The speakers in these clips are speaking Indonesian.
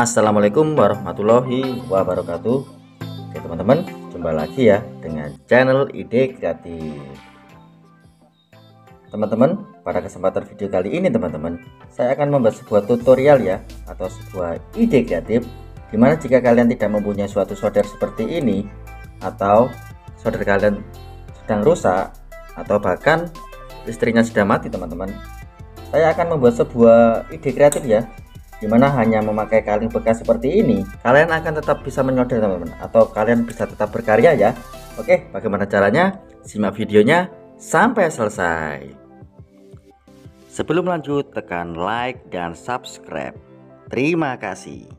Assalamualaikum warahmatullahi wabarakatuh. Oke teman-teman, jumpa lagi ya dengan channel Ide Kreatif. Teman-teman, pada kesempatan video kali ini teman-teman, saya akan membuat sebuah tutorial ya, atau sebuah ide kreatif, dimana jika kalian tidak mempunyai suatu solder seperti ini, atau solder kalian sedang rusak, atau bahkan listriknya sudah mati teman-teman, saya akan membuat sebuah ide kreatif ya, dimana hanya memakai kaleng bekas seperti ini kalian akan tetap bisa menyolder teman-teman, atau kalian bisa tetap berkarya ya. Oke, bagaimana caranya? Simak videonya sampai selesai. Sebelum lanjut, tekan like dan subscribe. Terima kasih.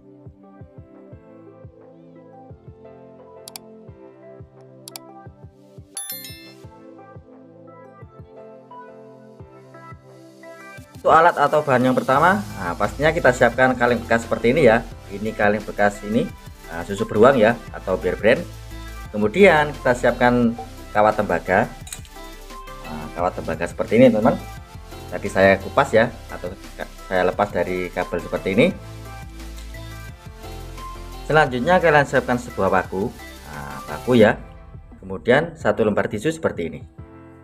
Untuk alat atau bahan yang pertama, nah pastinya kita siapkan kaleng bekas seperti ini ya. Ini kaleng bekas ini, nah, susu beruang ya, atau bear brand. Kemudian kita siapkan kawat tembaga, nah, kawat tembaga seperti ini teman-teman. Tadi saya kupas ya, atau saya lepas dari kabel seperti ini. Selanjutnya kalian siapkan sebuah paku, nah, paku ya. Kemudian satu lembar tisu seperti ini.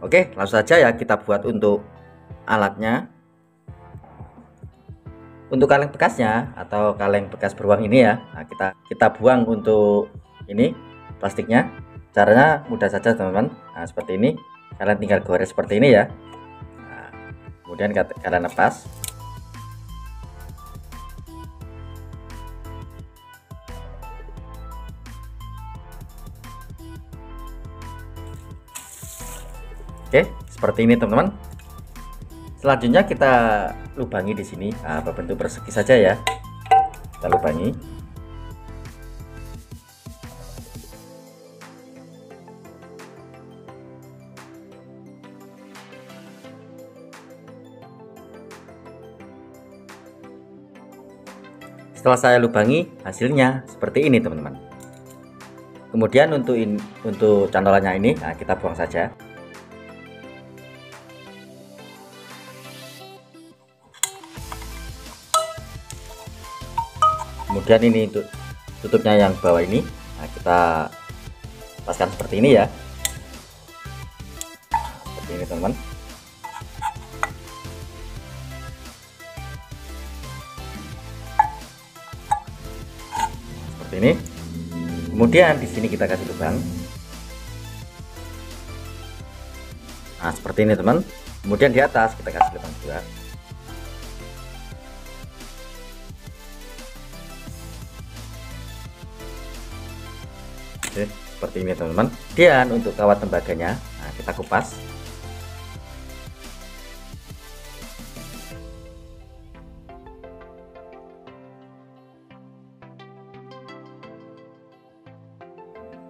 Oke, langsung saja ya kita buat untuk alatnya. Untuk kaleng bekasnya atau kaleng bekas beruang ini ya, nah kita buang untuk ini plastiknya. Caranya mudah saja teman-teman, nah seperti ini, kalian tinggal gores seperti ini ya, nah, kemudian kalian lepas. Oke, seperti ini teman-teman. Selanjutnya kita lubangi di sini, nah, berbentuk persegi saja ya, kita lubangi. Setelah saya lubangi, hasilnya seperti ini teman-teman. Kemudian untuk cantolannya ini, nah, kita buang saja. Kemudian ini untuk tutupnya yang bawah ini, nah, kita lepaskan seperti ini ya, seperti ini teman-teman. Seperti ini. Kemudian di sini kita kasih lubang. Nah seperti ini teman. Kemudian di atas kita kasih lubang juga. Seperti ini teman-teman. Dan untuk kawat tembaganya, nah, kita kupas.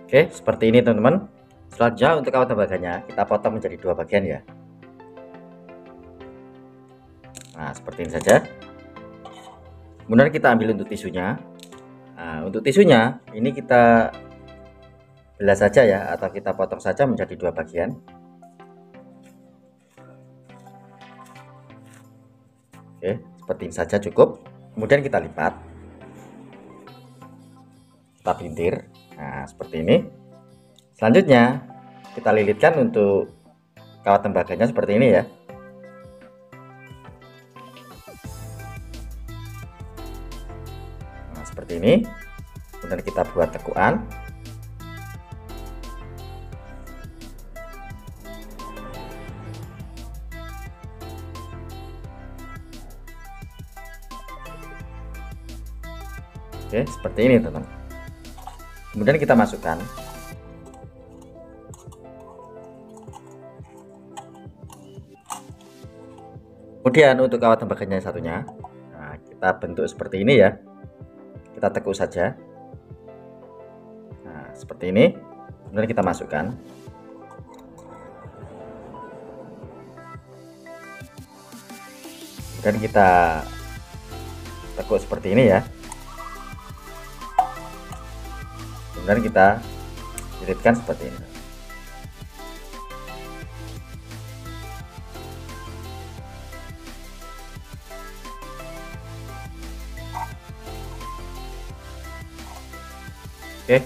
Oke, seperti ini teman-teman. Selanjutnya untuk kawat tembaganya kita potong menjadi dua bagian ya. Nah seperti ini saja. Kemudian kita ambil untuk tisunya. Nah, untuk tisunya ini kita belah saja ya, atau kita potong saja menjadi dua bagian. Oke, seperti ini saja cukup. Kemudian kita lipat, kita bintir, nah seperti ini. Selanjutnya kita lilitkan untuk kawat tembaganya seperti ini ya. Nah seperti ini. Kemudian kita buat tekuan. Oke, seperti ini teman-teman. Kemudian kita masukkan. Kemudian untuk kawat tembaganya yang satunya, nah, kita bentuk seperti ini ya. Kita tekuk saja. Nah, seperti ini. Kemudian kita masukkan. Kemudian kita tekuk seperti ini ya. Dan kita lilitkan seperti ini. Oke,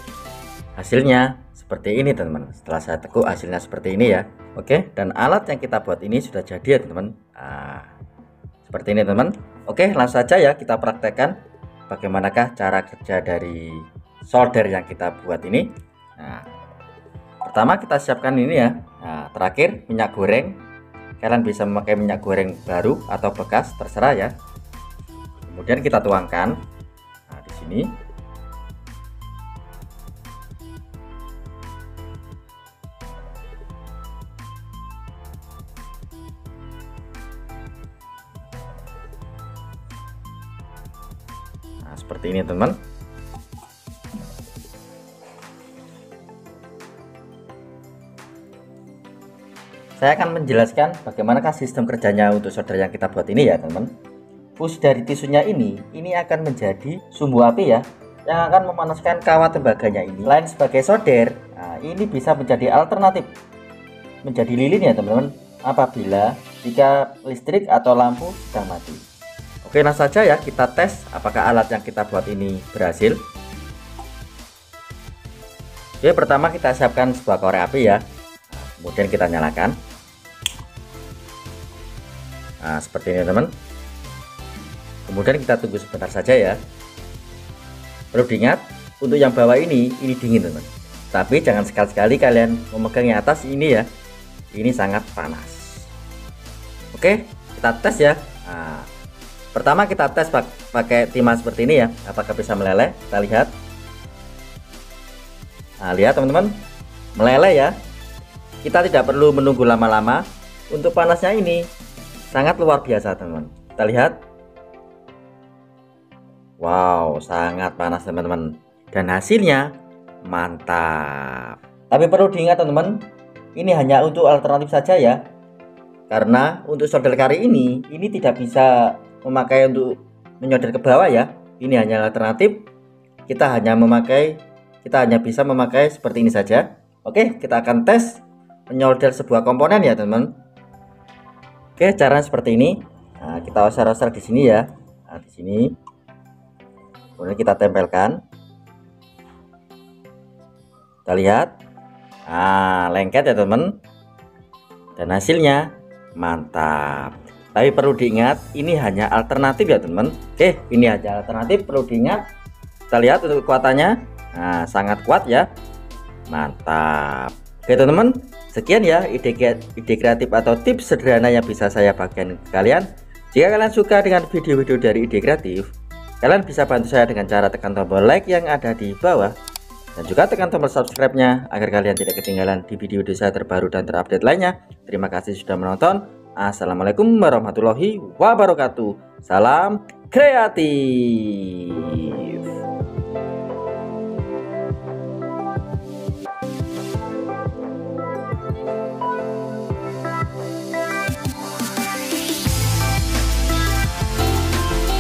hasilnya seperti ini teman-teman. Setelah saya tekuk hasilnya seperti ini ya. Oke, dan alat yang kita buat ini sudah jadi ya teman-teman. Seperti ini teman-teman. Oke, langsung saja ya kita praktekkan bagaimanakah cara kerja dari solder yang kita buat ini. Nah, pertama kita siapkan ini ya. Nah, terakhir minyak goreng. Kalian bisa memakai minyak goreng baru atau bekas, terserah ya. Kemudian kita tuangkan. Nah, di sini. Nah, seperti ini teman. Saya akan menjelaskan bagaimanakah sistem kerjanya untuk solder yang kita buat ini ya teman. Fuse dari tisunya ini akan menjadi sumbu api ya, yang akan memanaskan kawat tembaganya ini. Selain sebagai solder, nah, ini bisa menjadi alternatif menjadi lilin ya teman-teman, apabila jika listrik atau lampu sedang mati. Oke, langsung saja ya kita tes apakah alat yang kita buat ini berhasil. Oke, pertama kita siapkan sebuah korek api ya. Nah, kemudian kita nyalakan. Nah, seperti ini teman. Kemudian kita tunggu sebentar saja ya. Perlu diingat, untuk yang bawah ini dingin teman. Tapi jangan sekali-kali kalian memegang yang atas ini ya. Ini sangat panas. Oke, kita tes ya. Nah, pertama kita tes pakai timah seperti ini ya, apakah bisa meleleh. Kita lihat. Nah, lihat teman-teman, meleleh ya. Kita tidak perlu menunggu lama-lama. Untuk panasnya ini sangat luar biasa teman-teman. Kita lihat. Wow, sangat panas teman-teman. Dan hasilnya mantap. Tapi perlu diingat teman-teman, ini hanya untuk alternatif saja ya. Karena untuk solder kari ini tidak bisa memakai untuk menyodor ke bawah ya. Ini hanya alternatif. Kita hanya bisa memakai seperti ini saja. Oke, kita akan tes menyolder sebuah komponen ya teman. Oke, caranya seperti ini. Nah, kita oser-oser di sini ya. Nah, di sini. Kemudian kita tempelkan. Kita lihat. Nah, lengket ya teman. Dan hasilnya mantap. Tapi perlu diingat, ini hanya alternatif ya teman. Oke, ini aja alternatif, perlu diingat. Kita lihat untuk kekuatannya. Nah, sangat kuat ya. Mantap. Oke teman-teman, sekian ya ide kreatif atau tips sederhana yang bisa saya bagikan ke kalian. Jika kalian suka dengan video-video dari Ide Kreatif, kalian bisa bantu saya dengan cara tekan tombol like yang ada di bawah, dan juga tekan tombol subscribe-nya agar kalian tidak ketinggalan di video-video saya terbaru dan terupdate lainnya. Terima kasih sudah menonton. Assalamualaikum warahmatullahi wabarakatuh. Salam kreatif.